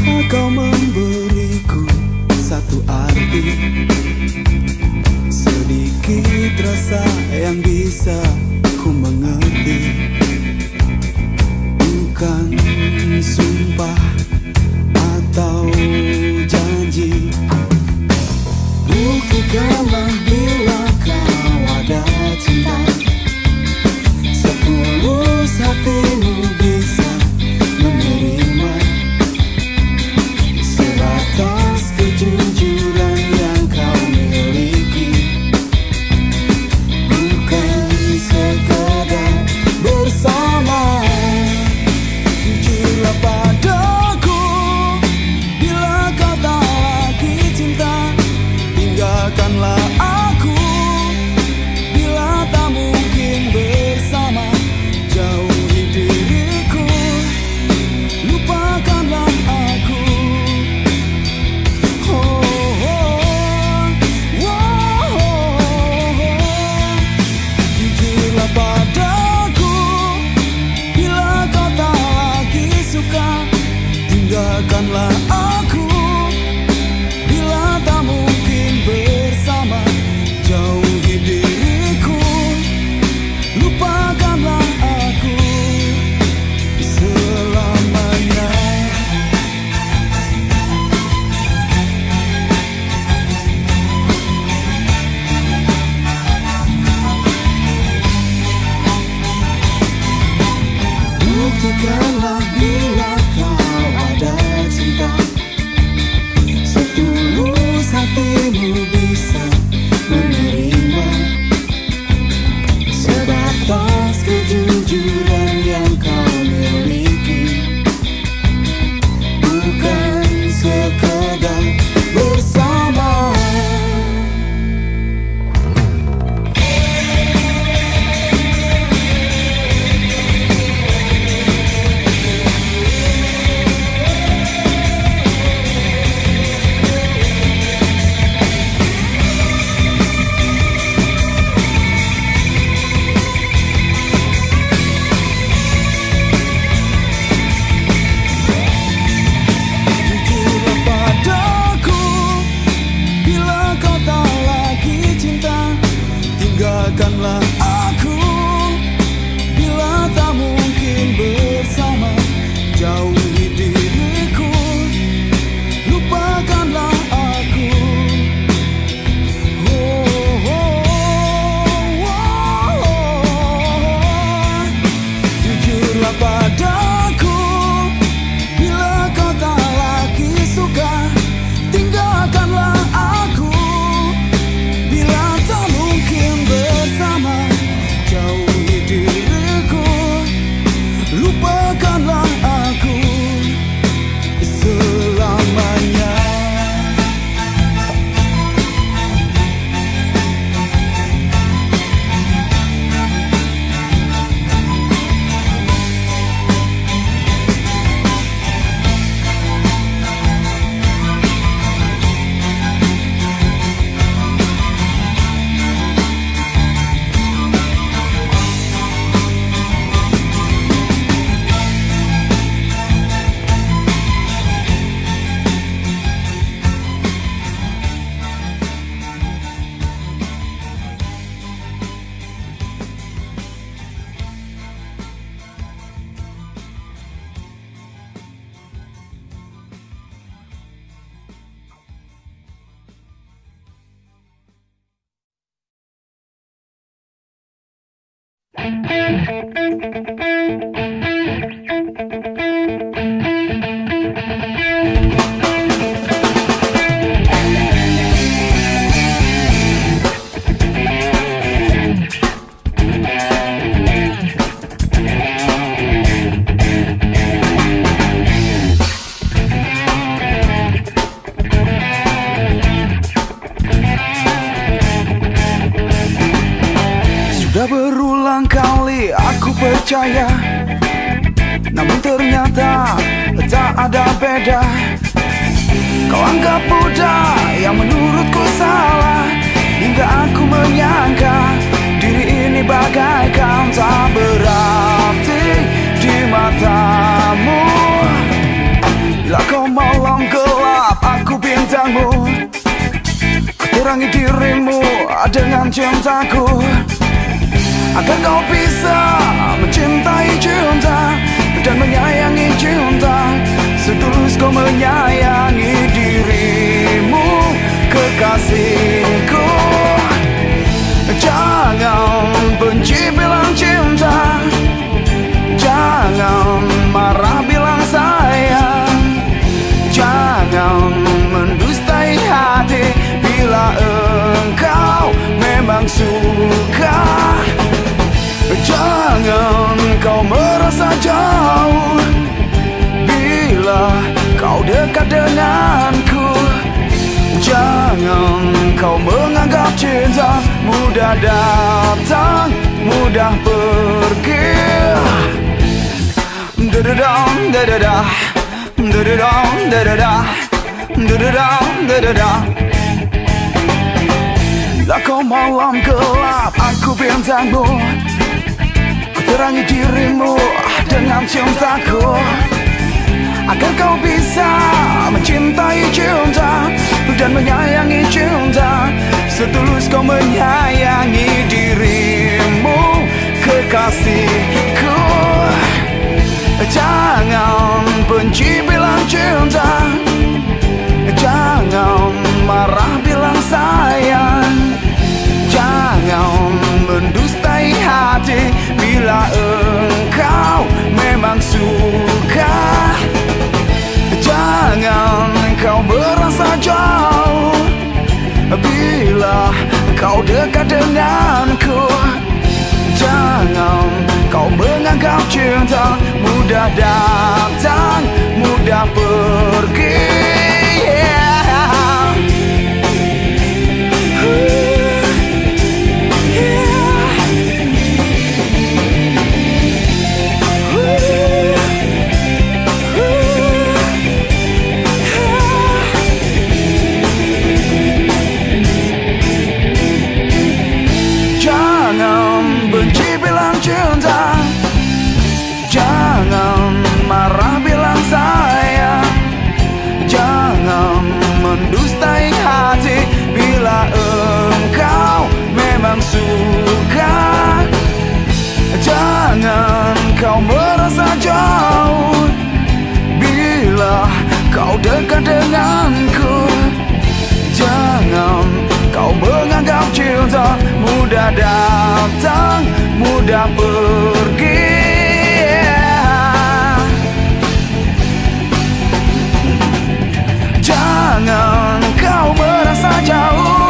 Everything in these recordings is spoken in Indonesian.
Mengapa kau memberiku satu arti? Sedikit rasa yang bisa ku mengerti. Bukan sumpah atau janji. Buktikanlah bila kau ada cinta. Setulus hatimu bisa menerima sebatas kejujuran yang kau miliki. Bukan sekadar bersama. Jujurlah padaku bila kau tak lagi cinta. Tinggalkanlah aku bila tak mungkin bersama. Jauhi diriku, lupakanlah aku. Jujurlah padaku bila kau tak lagi suka. Tinggalkanlah aku bila tak mungkin bersama. Jauhi diriku, lupakanlah aku selamanya. Buktikanlah bila kau ada cinta. Setulus hatimu bisa menerima sebatas kejujuran yang kau miliki. Bukan sekedar bersama. Jujurlah padaku bila kau tak lagi cinta. Tinggalkanlah aku bila tak mungkin bersama. Jauhi diriku, lupakanlah aku. Jujurlah padaku bila kau tak lagi suka. Tinggalkanlah aku bila tak mungkin bersama. Jauhi diriku, lupakanlah aku selamanya. Sudah berulang kali aku percaya, namun ternyata tak ada beda. Kau anggap mudah yang menurutku salah, hingga aku menyangka diri ini bagaikan tak berarti di matamu. Bila kau mau cintaku, agar kau bisa mencintai cinta dan menyayangi cinta setulus kau menyayangi dirimu, kekasihku. Jangan benci bilang cinta, jangan marah bilang sayang, jangan mendustai hati bila engkau memang suka. Jangan kau merasa jauh bila kau dekat denganku. Jangan kau menganggap cinta mudah datang, mudah pergi. Dududong, dududah, dududong, dududah, dududong, dududah. Lah kau malam gelap, aku bintangmu, ku terangi dirimu dengan cintaku, agar kau bisa mencintai cinta dan menyayangi cinta setulus kau menyayangi dirimu, kekasihku. Jangan benci bilang cinta, jangan marah bilang sayang, jangan mendustai hati bila engkau memang suka. Jangan kau merasa jauh bila kau dekat denganku. Jangan kau menganggap cinta mudah datang, mudah pergi. Suka, jangan kau merasa jauh bila kau dekat denganku. Jangan kau menganggap cinta mudah datang, mudah pergi. Jangan kau merasa jauh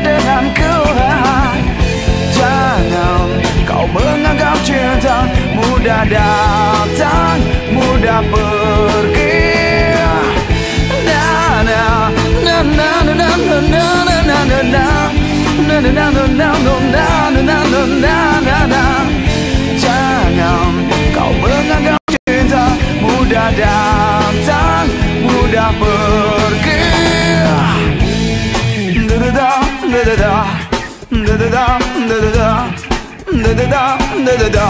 denganku. Jangan kau menganggap cinta mudah datang, mudah pergi. Na na na na na na na na na na na na na. Jangan kau menganggap cinta mudah datang, mudah pergi. Da da da da da da da da da da da.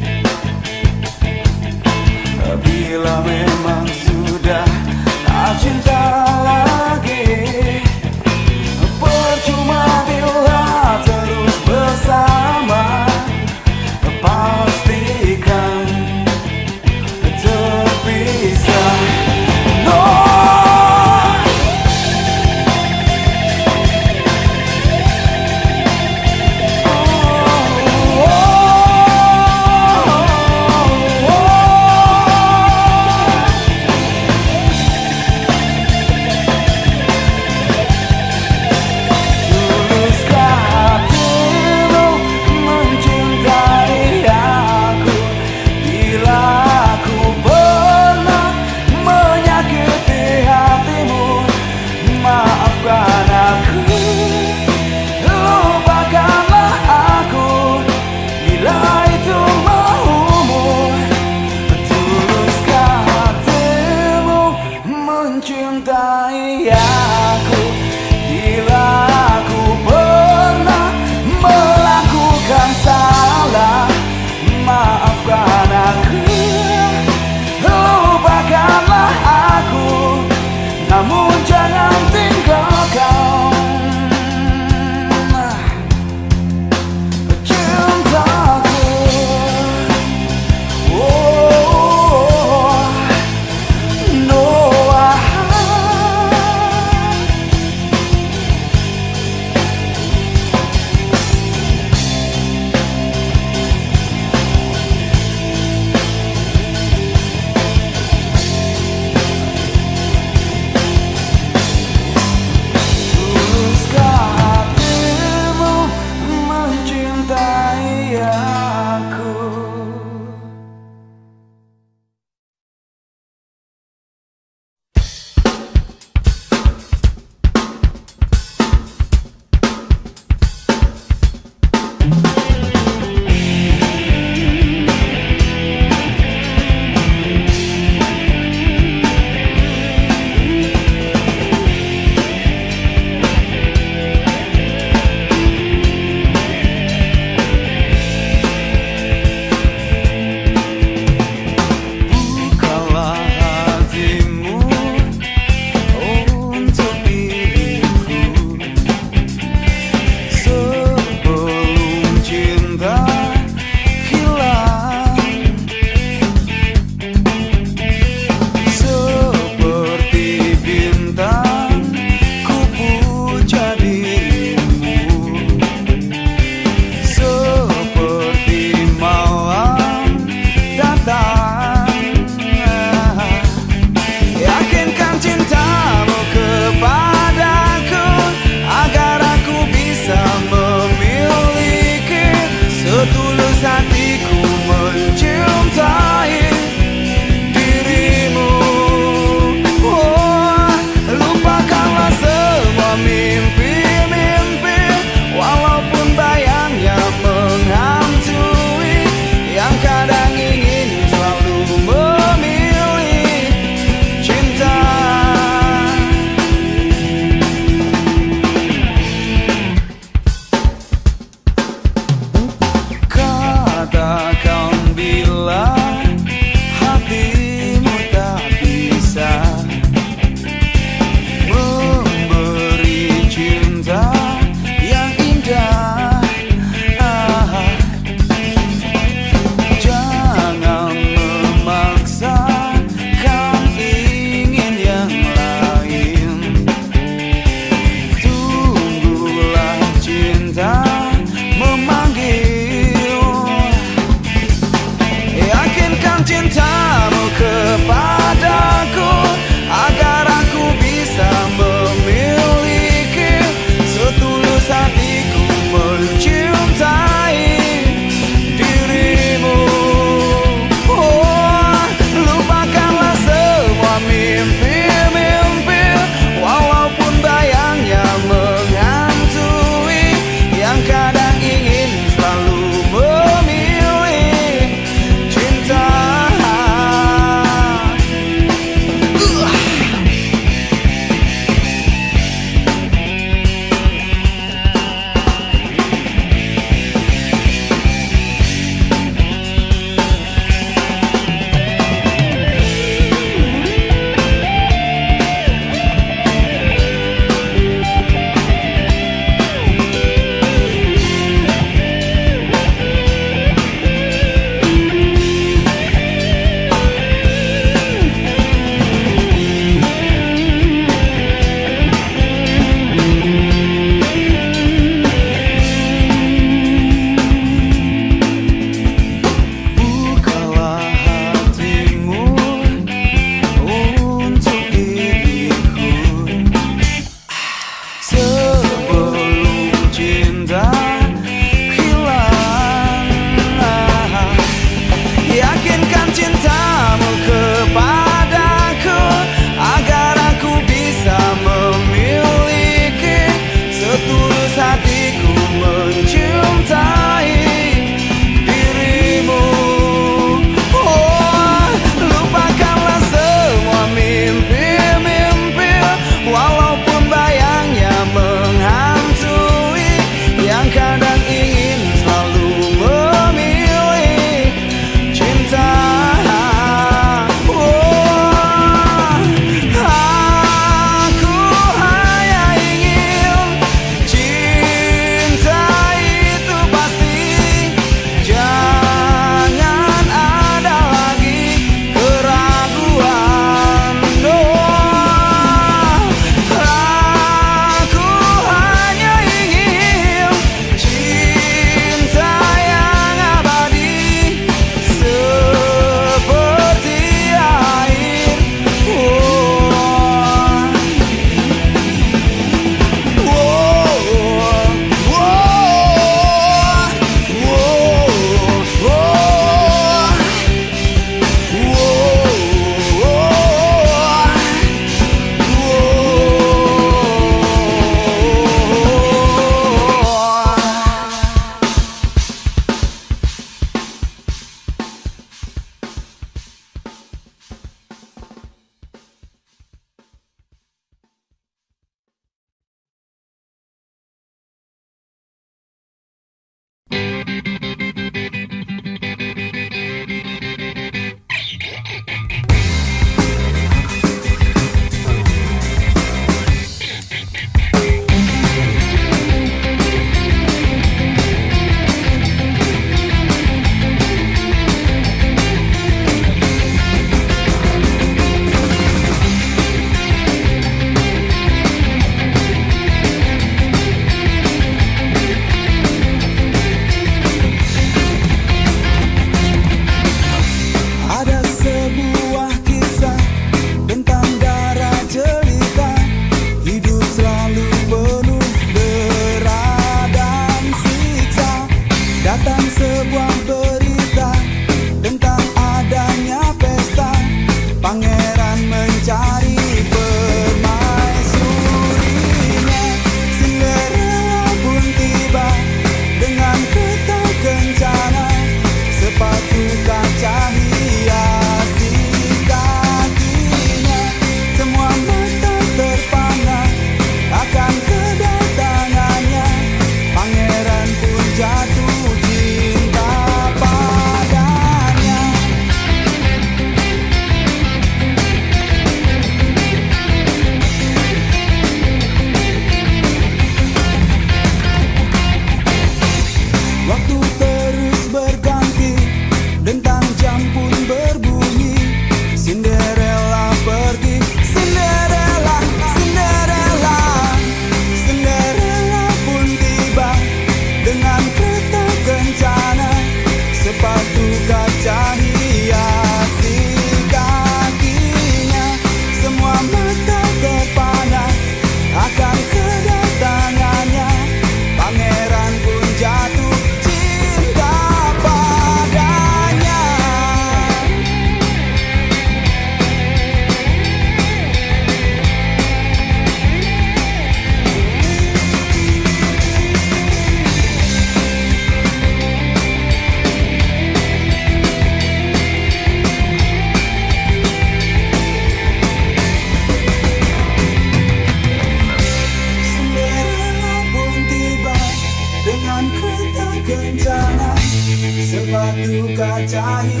Jadi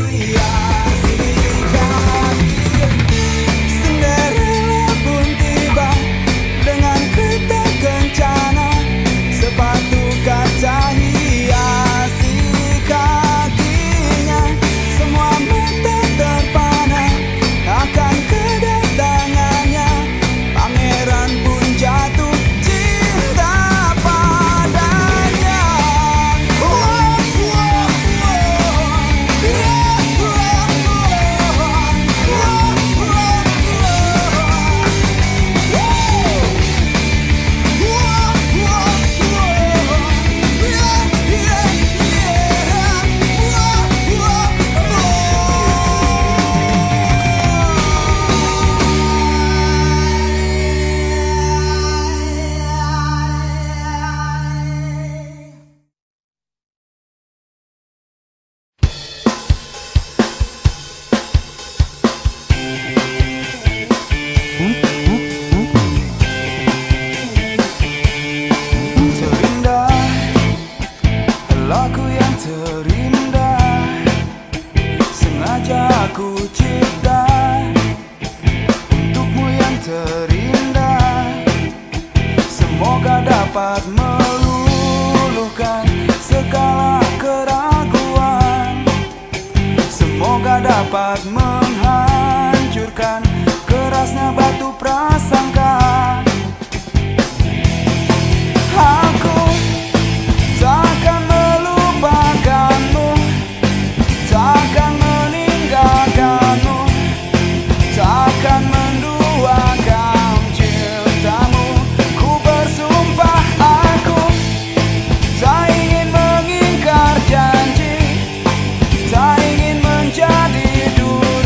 dulu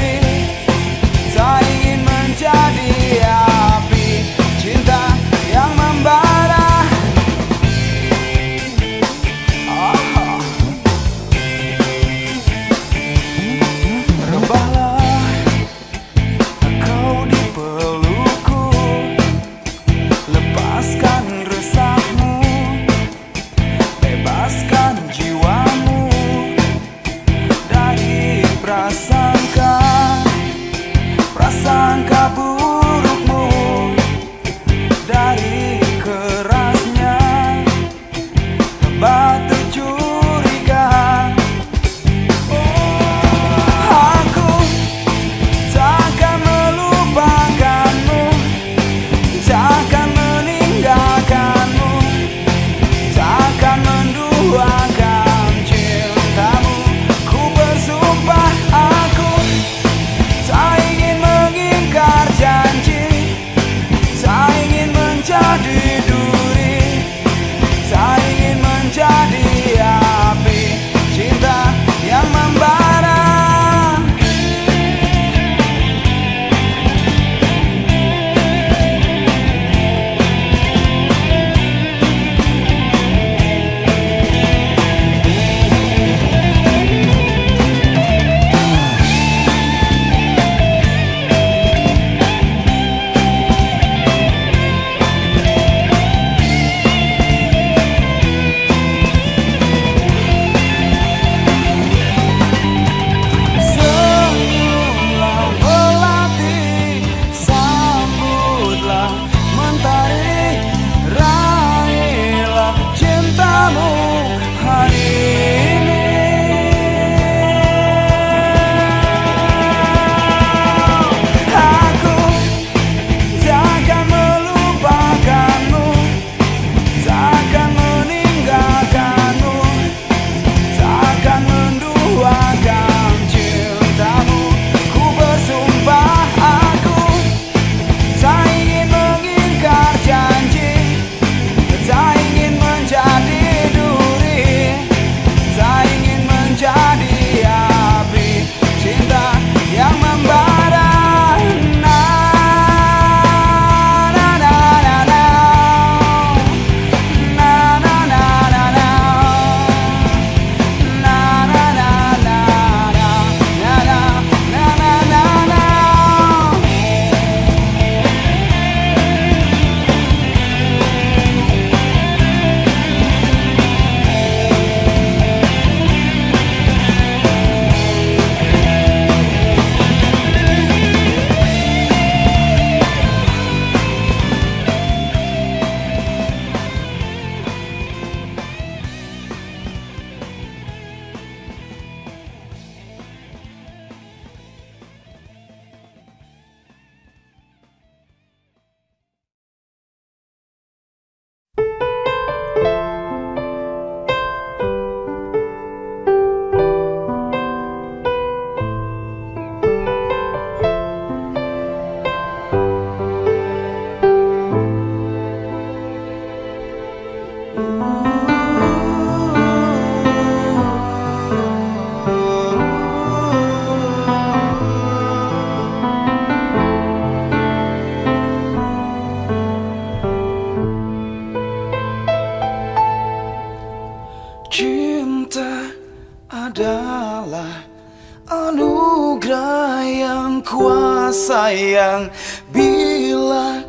sayang. Bila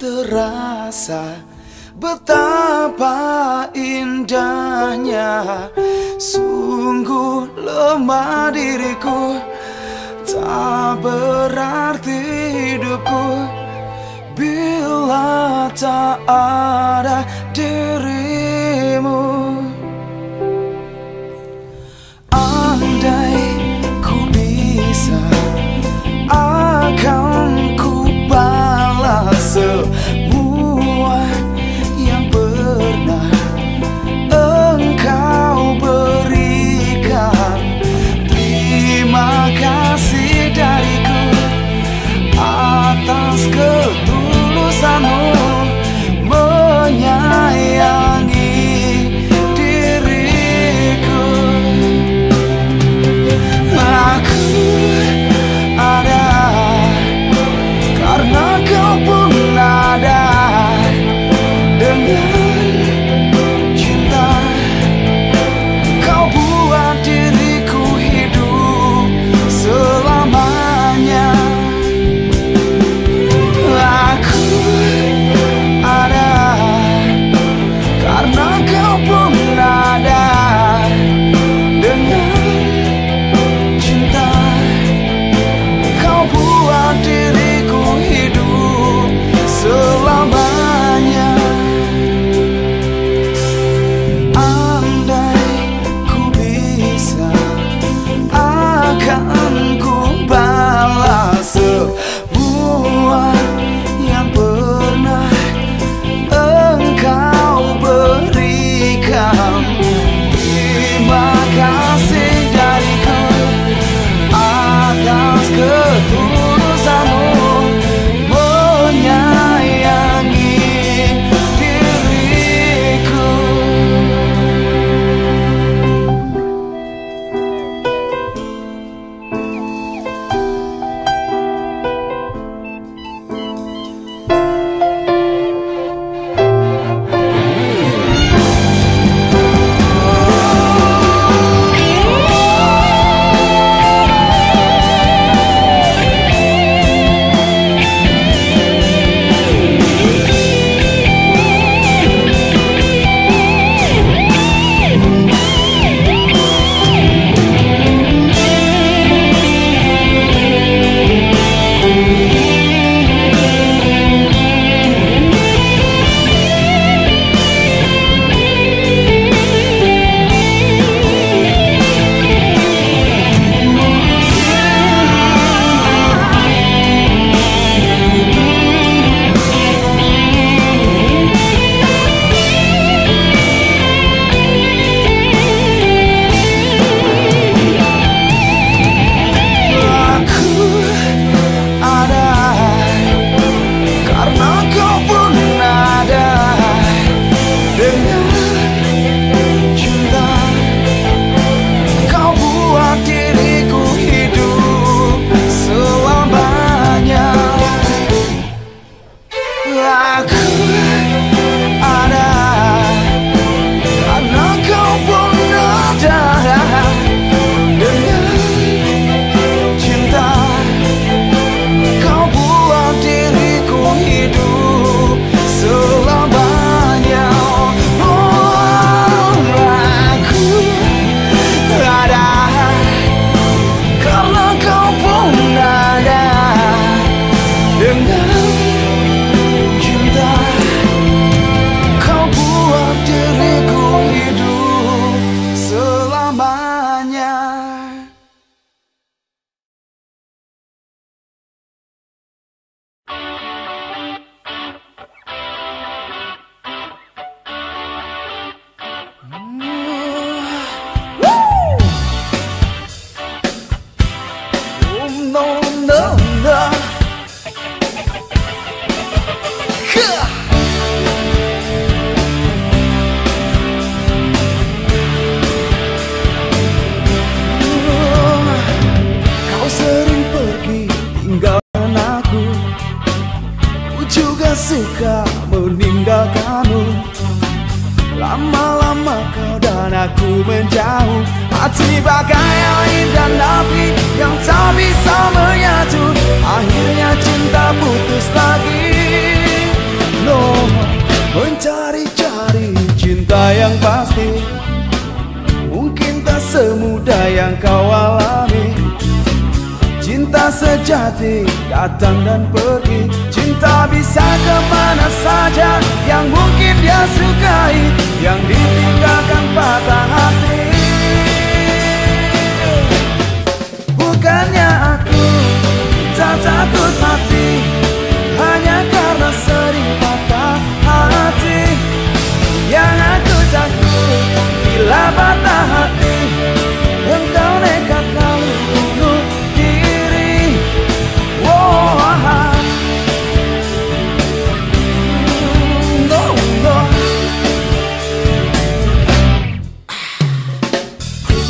terasa betapa indahnya, sungguh lemah diriku, tak berarti hidupku bila tak ada dirimu. Akan ku balas semua yang pernah engkau berikan. Terima kasih dariku atas ketulusanmu menyayangi diriku. Aku ada karena kau pun ada. Dengan cinta kau buat diriku hidup selamanya. Aku ada karena kau pun ada. Dengan cinta kau buat diriku selamanya. Andai ku bisa, akan ku balas semua yang pernah engkau berikan. Terima kasih dariku atas ketulusanmu. Lama-lama kau dan aku menjauh. Hati bagaikan indah nabi yang tak bisa menyatu. Akhirnya cinta putus lagi. Mencari-cari cinta yang pasti, mungkin tak semudah yang kau alami. Cinta sejati datang dan pergi. Cinta bisa kemana saja, yang mungkin dia sukai, yang ditinggalkan patah hati. Bukannya aku tak takut mati, hanya karena sering patah hati. Yang aku takut bila patah hati engkau nekat lalu bunuh diri. Oh, no, no.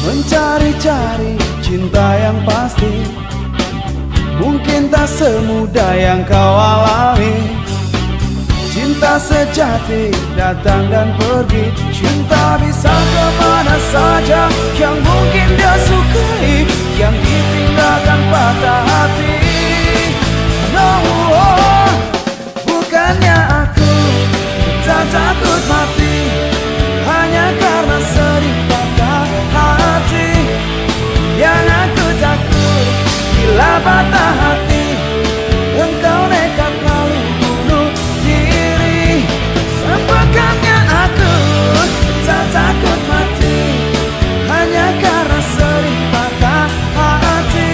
Mencari-cari cinta yang pasti, mungkin tak semudah yang kau alami. Cinta sejati datang dan pergi. Cinta bisa kemana saja, yang mungkin dia sukai, yang ditinggalkan patah hati. No, oh. Bukannya aku tak takut mati, hanya karena sering patah hati. Yang aku takut bila patah hati engkau nekat lalu bunuh diri. Bukannya aku tak takut mati, hanya karena sering patah hati.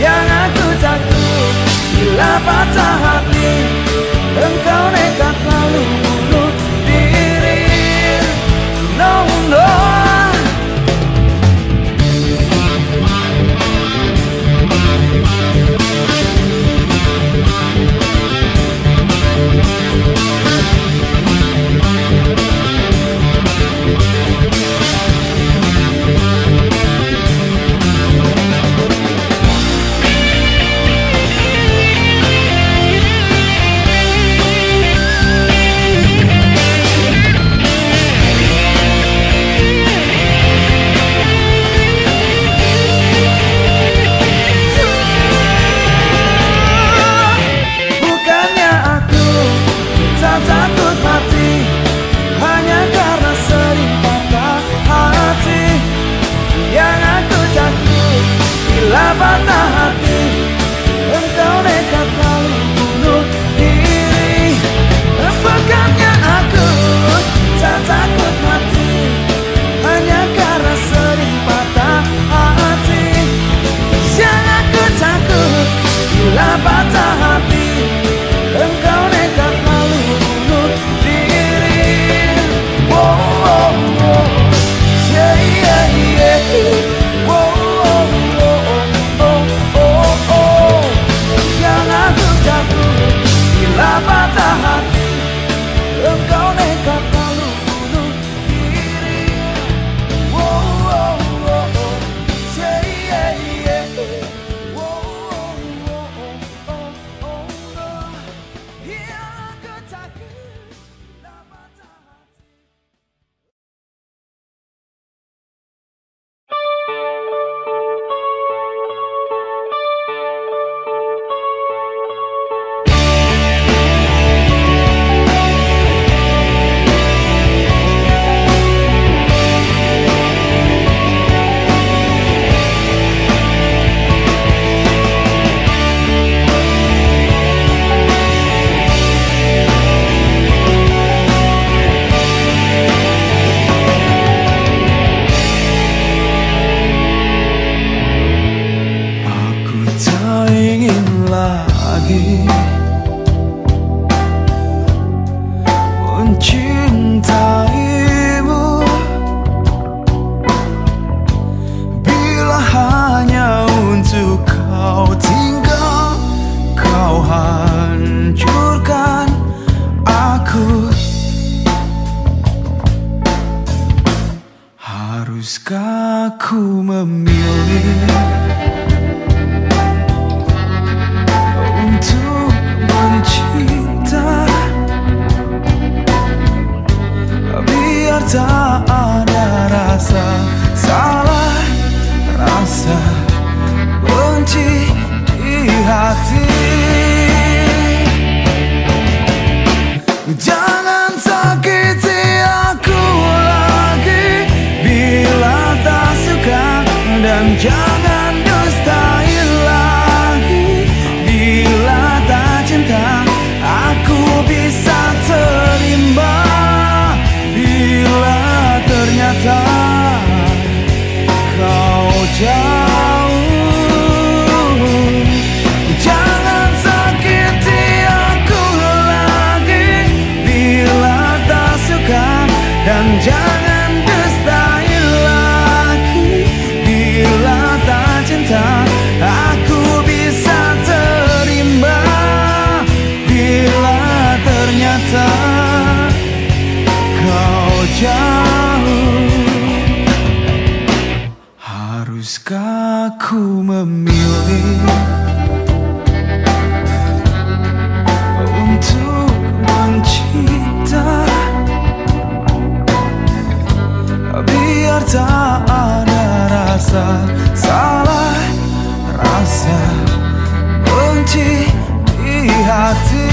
Yang aku takut bila patah hati engkau nekat lalu bunuh diri. No, no. Untuk mencinta Jangan dustai lagi, bila tak cinta aku bisa terima, bila ternyata kau jauh. Jangan sakiti aku lagi, bila tak suka, dan jangan aku bisa terima, bila ternyata kau jauh. Haruskah ku memilih untuk mencinta, biar tak ada rasa salah, rasa benci di hati.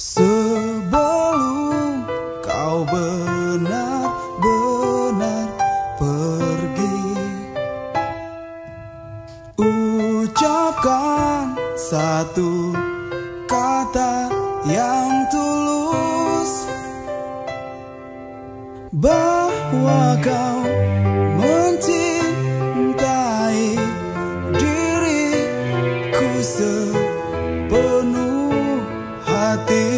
Sebelum kau benar-benar pergi, ucapkan satu kata yang tulus bahwa kau mencintai diriku sepenuh hati.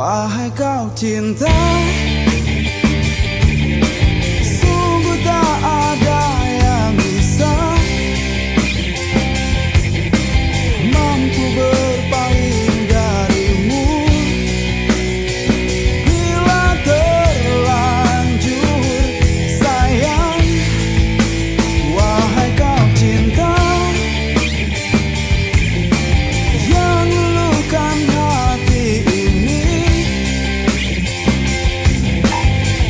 Wahai kau cinta, sungguh tak ada yang bisa mampu berpaling darimu. Bila terlanjur sayang, wahai kau cinta yang lulukan hati ini,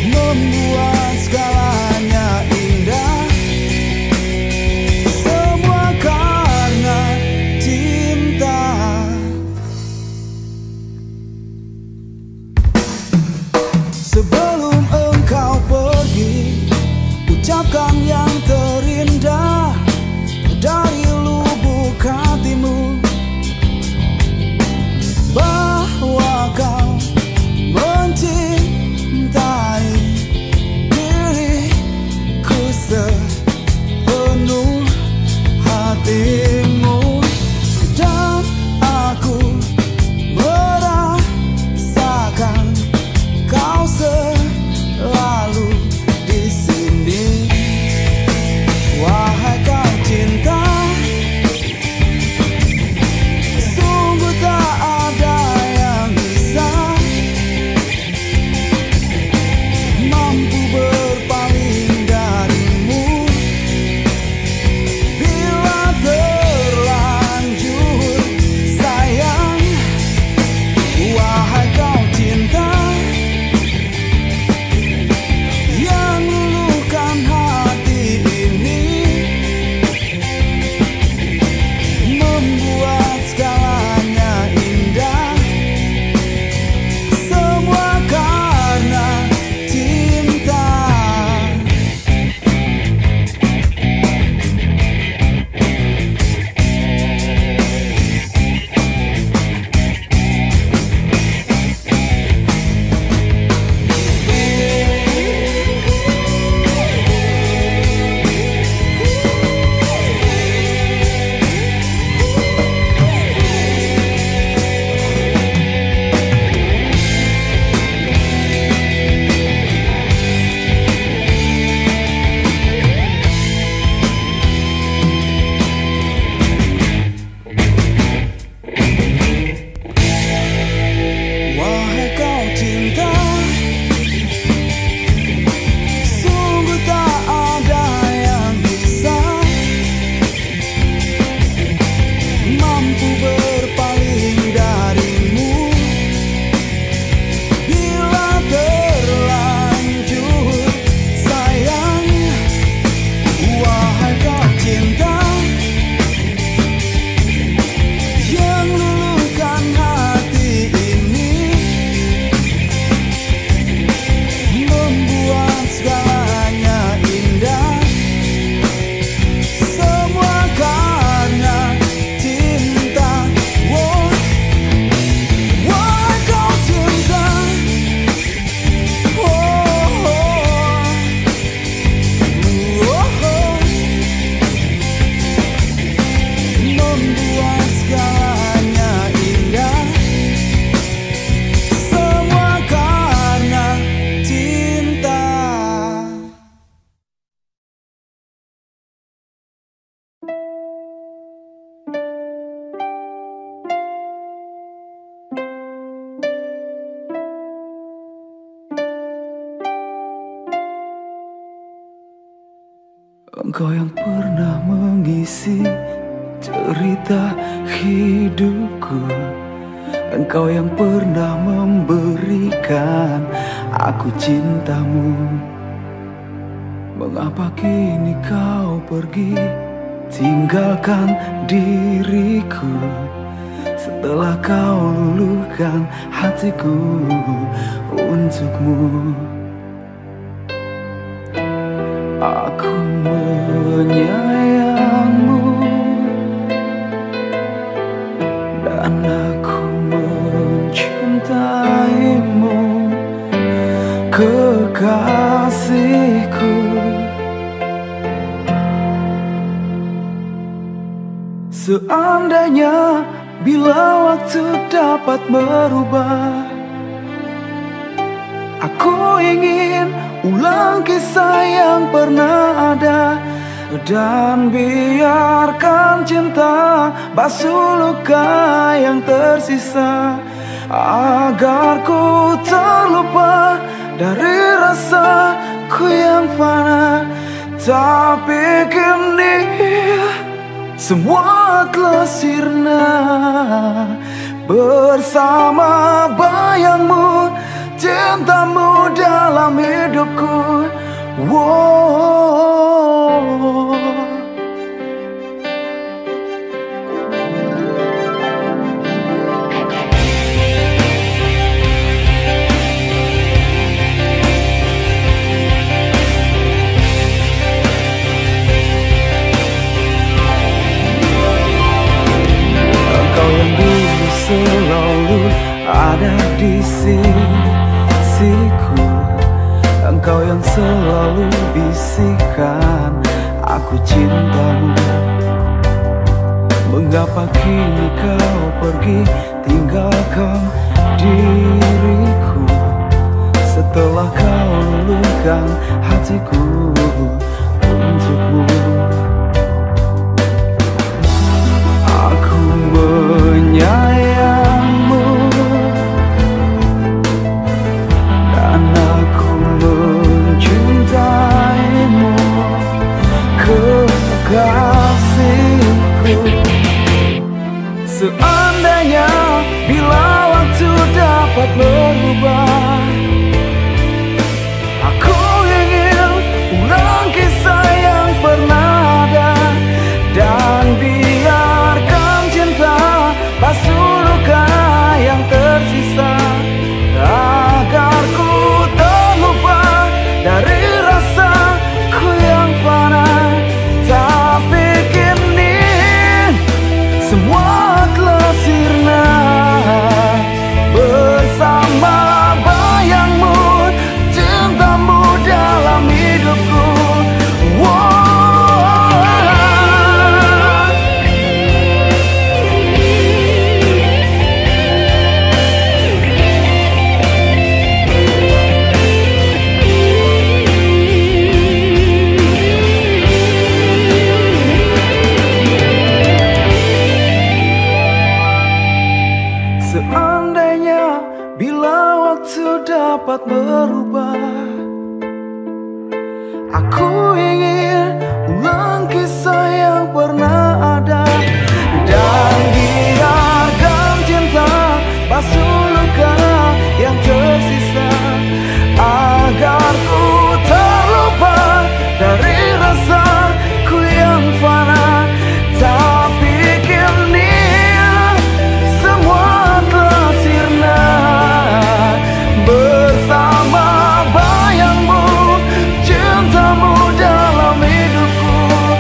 membuat segalanya indah, semua karena cinta. Sebelum engkau pergi, ucapkan yang terindah dari lubuk hatimu bahwa kau mencintai diriku sepenuh hatimu, dan aku merasakan kau selalu di sini. Wahai kau cinta, sungguh tak ada yang bisa mampu berpaling darimu. Bila terlanjur sayang, wahai kau cinta yang lulukan hati ini, membuat segalanya indah, semua karena cinta. Wahai kau cinta, sungguh tak ada yang bisa mampu berpaling darimu. Bila terlanjur sayang, wahai kau cinta yang lulukan hati ini, membuat segalanya indah, semua karena cinta. Oh, wahai kau cinta, oh, oh, oh. Membuat segalanya indah, semua karena cinta. Engkau yang pernah mengisi cerita hidupku, engkau yang pernah memberikan aku cintamu. Mengapa kini kau pergi, tinggalkan diriku, setelah kau luluhkan hatiku untukmu. Aku menyayangmu dan aku mencintaimu, kekasihku. Seandainya bila waktu dapat merubah, aku ingin ulang kisah yang pernah ada, dan biarkan cinta basuh luka yang tersisa, agar ku terlupa dari rasaku yang fana. Tapi kini semua telah sirna, bersama bayangmu, cintamu dalam hidupku. Wow. Selalu ada di sisiku, engkau yang selalu bisikan aku cintamu. Mengapa kini kau pergi, tinggalkan diriku, setelah kau luluhkan hatiku untukmu. Aku menyayangmu dan aku mencintaimu, kekasihku. Seandainya bila waktu dapat berubah, aku ingin ulang kisah yang pernah ada, dan biarkan cinta basuh luka yang tersisa, agar ku terlupa dari rasaku yang fana. Tapi kini semua telah sirna, bersama bayangmu, cintamu dalam hidupku. Dapat berubah, aku ingin ulang kisah yang pernah ada, dan biarkan cinta basuh luka yang tersisa, agar ku terlupa dari rasaku yang fana. Tapi kini semua telah sirna, bersama bayangmu, cintamu dalam hidupku.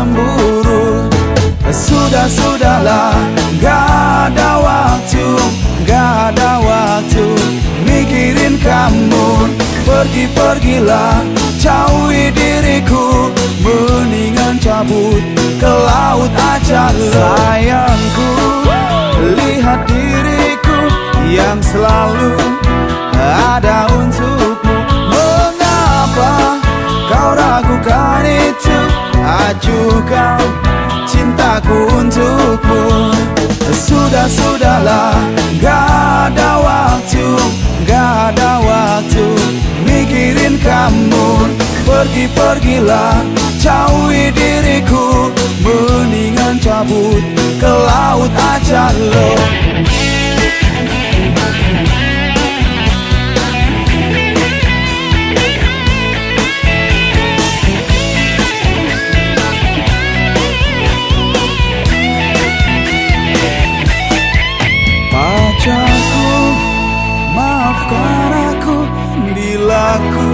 cemburu. Sudahlah, gak ada waktu mikirin kamu. Pergilah, jauhi diriku, mendingan cabut ke laut aja. Sayangku, lihat diriku yang selalu ada untukmu. Mengapa kau ragukan itu? Ajukan cintaku untukmu. Sudahlah, gak ada waktu mikirin kamu. Pergilah, jauhi diriku, mendingan cabut ke laut aja lo. Aku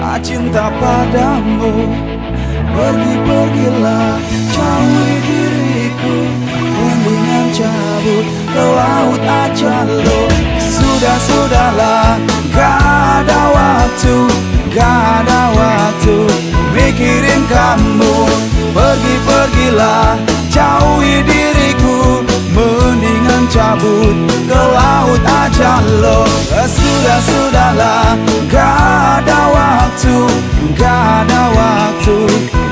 tak cinta padamu. Pergilah, jauhi diriku, mendingan cabut ke laut aja lo. Sudahlah, gak ada waktu mikirin kamu. Pergilah, jauhi diriku, mendingan cabut ke laut aja lo. Sudahlah, gak ada waktu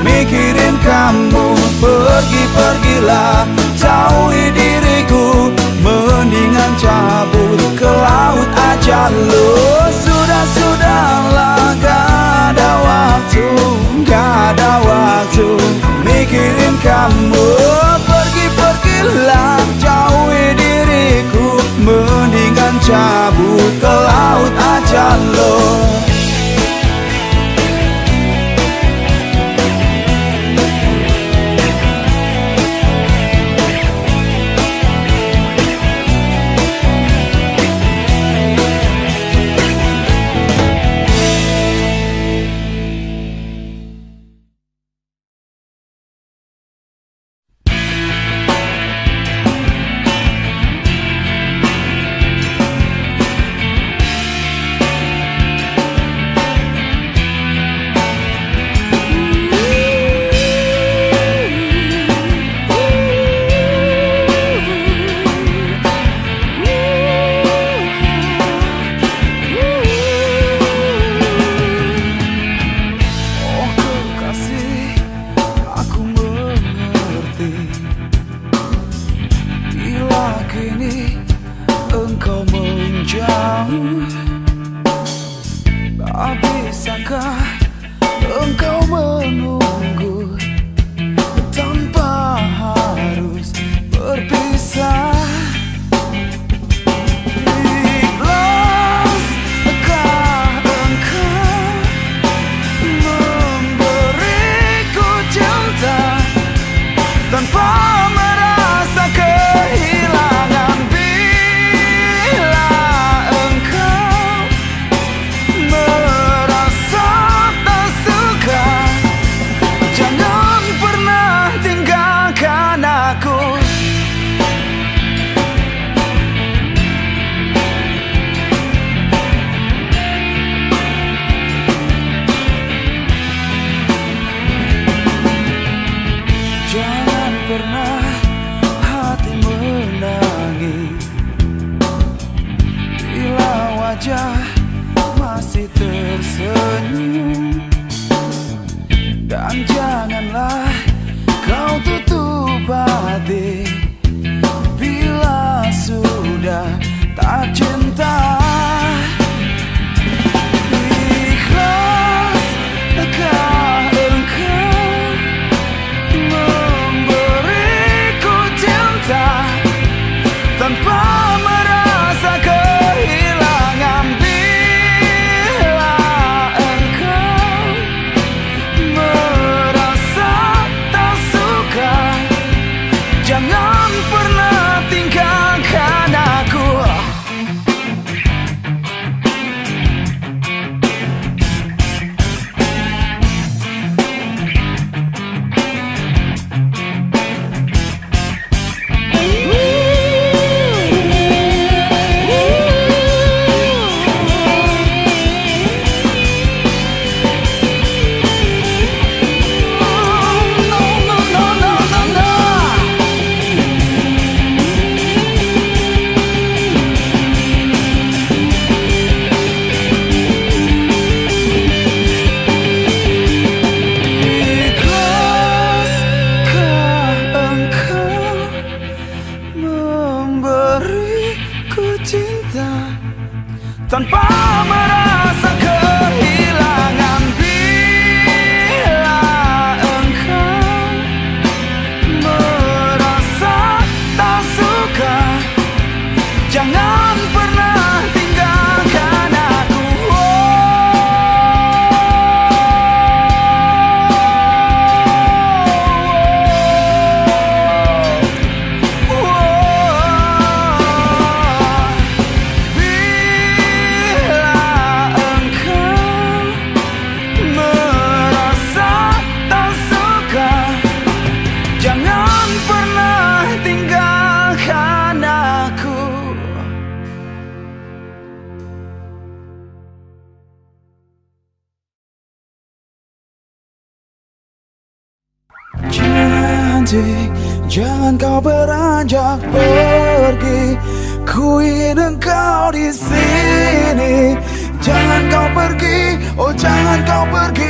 mikirin kamu. Pergilah, jauhi diriku, mendingan cabut ke laut aja lo. Sudahlah, gak ada waktu mikirin kamu. Pergilah, jauhi diriku, mendingan cabut ke laut aja lo. Jangan pernah tinggalkan aku. tanpa merasa kehilangan. Bila engkau merasa tak suka, jangan pernah tinggalkan aku. Jangan kau beranjak pergi, ku ingin engkau di sini. Jangan kau pergi, oh jangan kau pergi.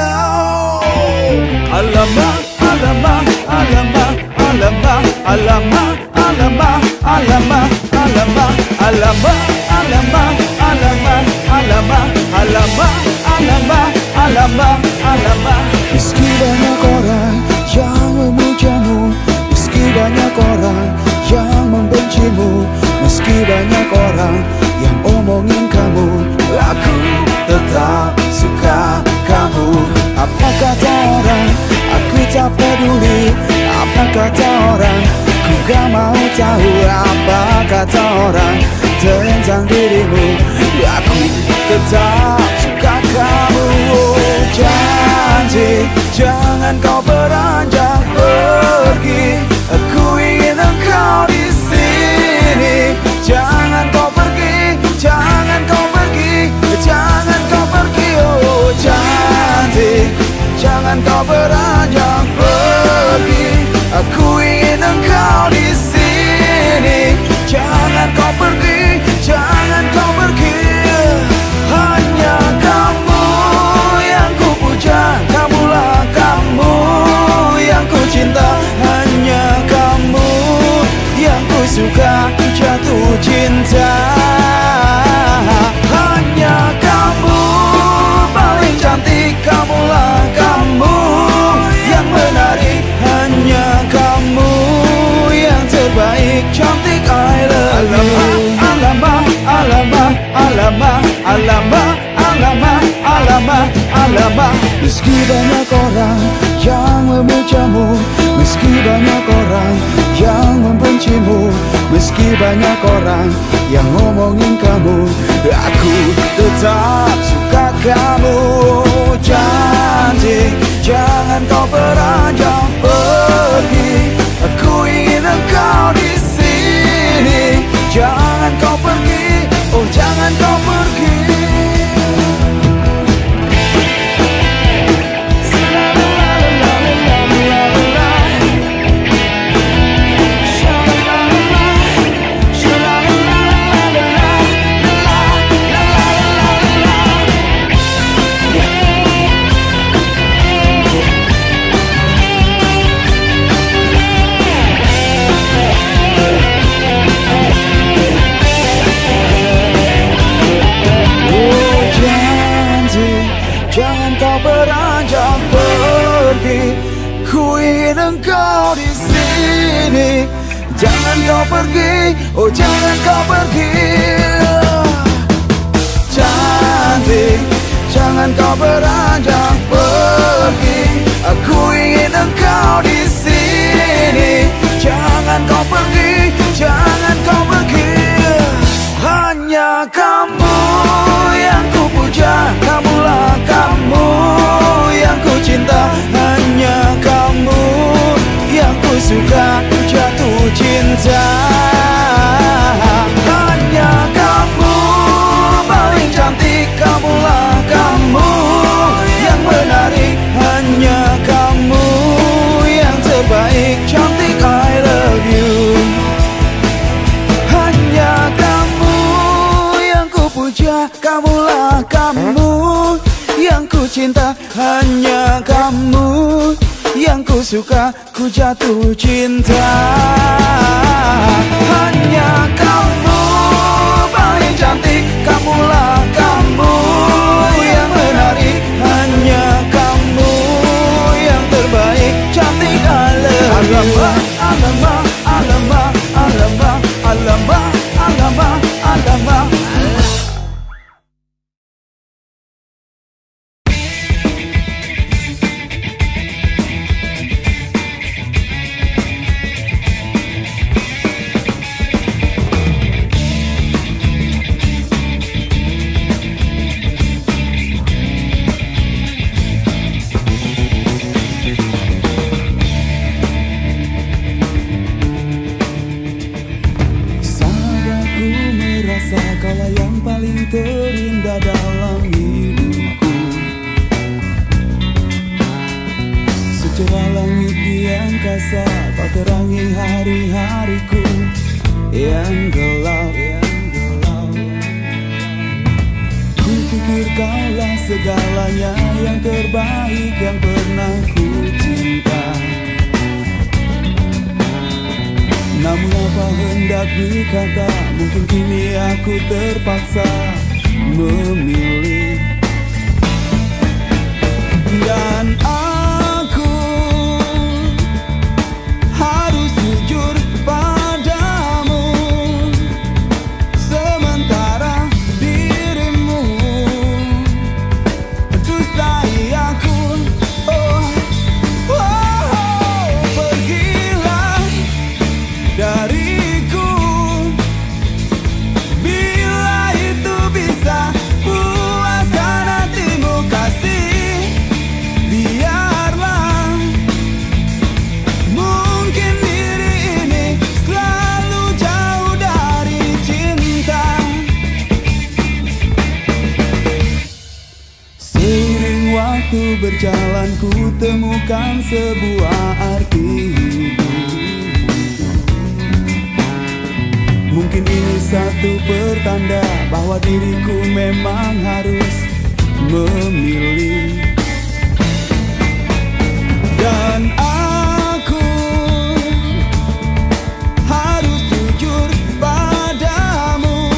Oh. Alamak, alamak, alamak, alamak, alamak, alamak, alamak, alamak, alamak, alamak, alamak, alamak, alamak, alamak, alamak, alamak. Meski banyak orang yang memujamu, meski banyak orang yang membencimu, meski banyak orang yang omongin kamu, aku tetap suka kamu. Apa kata orang, aku tak peduli. Apa kata orang, ku gak mau tahu. Apa kata orang tentang dirimu, aku tetap suka kamu. Janji, jangan kau beranjak pergi, aku ingin engkau di sini. Jangan kau pergi, jangan kau pergi, jangan kau pergi. Oh janji, jangan kau beranjak pergi, aku ingin engkau di sini. Jangan kau pergi, jangan kau pergi. Hanya kamu yang ku puja, kamulah kamu yang ku cinta. Hanya kamu yang ku suka jatuh cinta. Hanya kamu paling cantik, kamulah kamu yang menarik. Hanya kamu yang terbaik, cantik I love you. Alamak, alamak, alamak, alamak, alamak, alamak, alamak. Meski banyak orang yang memujamu, meski banyak orang yang membencimu, meski banyak orang yang ngomongin kamu, aku tetap suka kamu. Janji, jangan kau beranjak pergi, aku ingin engkau di sini. Jangan kau pergi, oh jangan kau pergi. Jangan kau pergi, oh jangan kau pergi. Cantik, jangan kau beranjak pergi, aku ingin engkau di sini. Jangan kau pergi, jangan kau pergi. Hanya kamu yang ku puja, kamulah kamu yang ku cinta. Hanya kamu yang ku suka, jatuh cinta. Hanya kamu paling cantik, kamulah kamu yang menarik. Hanya kamu yang terbaik, cantik I love you. Hanya kamu yang ku puja, kamulah kamu yang ku cinta. Hanya kamu yang ku suka, ku jatuh cinta. Hanya kamu paling cantik, kamu perkasa, kau terangi hari-hariku yang gelap. Ku pikir kaulah segalanya, yang terbaik yang pernah ku cinta. Namun apa hendak dikata, mungkin kini aku terpaksa memilih. Dan aku harus jujur padamu, sementara dirimu dustai aku. Oh, oh, oh, pergilah dariku bila itu bisa puaskan hatimu kasih. Waktu berjalan ku temukan sebuah arti hidup. Mungkin ini satu pertanda bahwa diriku memang harus memilih. Dan aku harus jujur padamu,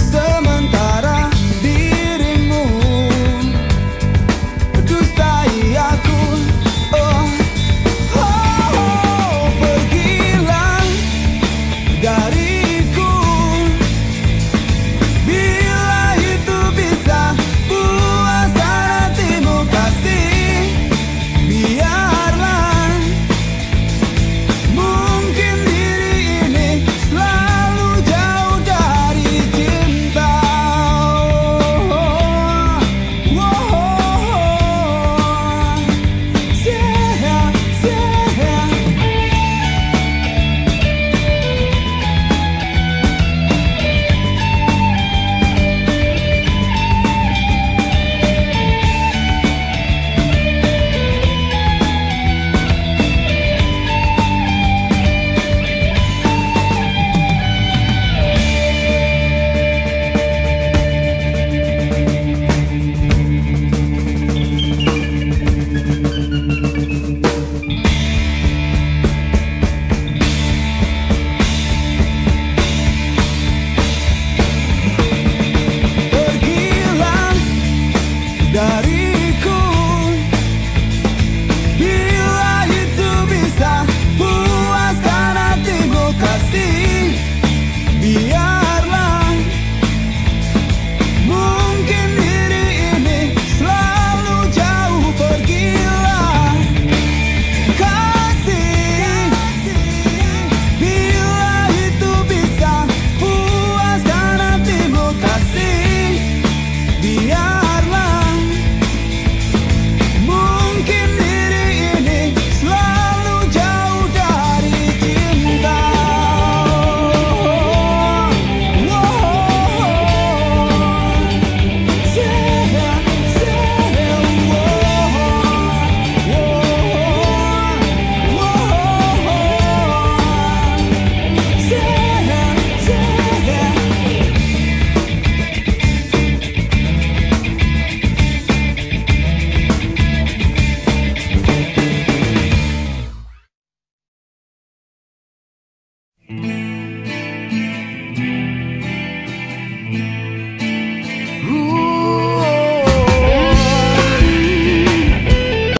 sementara